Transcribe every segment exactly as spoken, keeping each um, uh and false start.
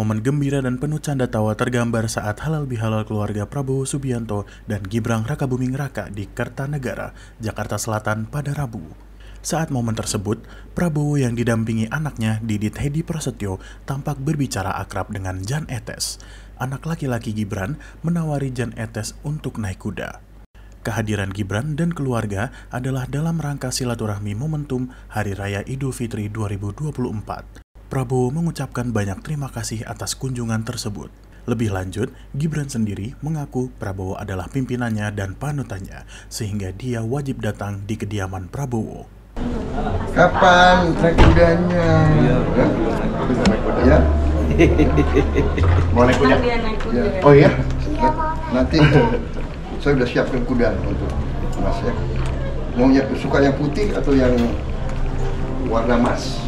Momen gembira dan penuh canda tawa tergambar saat halal bihalal keluarga Prabowo Subianto dan Gibran Rakabuming Raka di Kertanegara, Jakarta Selatan pada Rabu. Saat momen tersebut, Prabowo yang didampingi anaknya Didit Hedi Prasetyo tampak berbicara akrab dengan Jan Etes. Anak laki-laki Gibran menawari Jan Etes untuk naik kuda. Kehadiran Gibran dan keluarga adalah dalam rangka silaturahmi momentum Hari Raya Idul Fitri dua ribu dua puluh empat. Prabowo mengucapkan banyak terima kasih atas kunjungan tersebut. Lebih lanjut, Gibran sendiri mengaku Prabowo adalah pimpinannya dan panutannya, sehingga dia wajib datang di kediaman Prabowo. Kapan naik kudanya? Ya. Mau naik kuda? Oh iya? Nanti saya sudah siapkan kuda untuk Mas ya. Mau suka yang putih atau yang warna emas?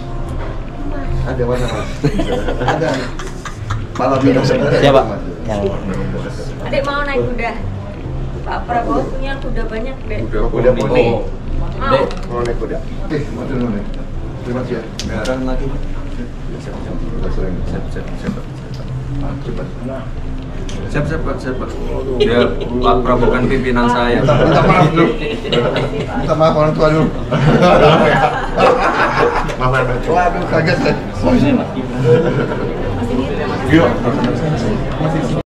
Ada warna mas, ada malam minum sebenarnya pak. Adik mau naik kuda, Pak Prabowo punya kuda banyak deh. Kuda poni, dek mau naik kuda. Eh, mau turun nih. Terima kasih. Merah lagi pak. Siap siap siap siap siap siap siap siap siap siap. Pak Prabowo kan pimpinan saya. Minta maaf dulu, minta maaf orang tua dulu. Waduh, kaget deh. Masih gitu. Masih gitu.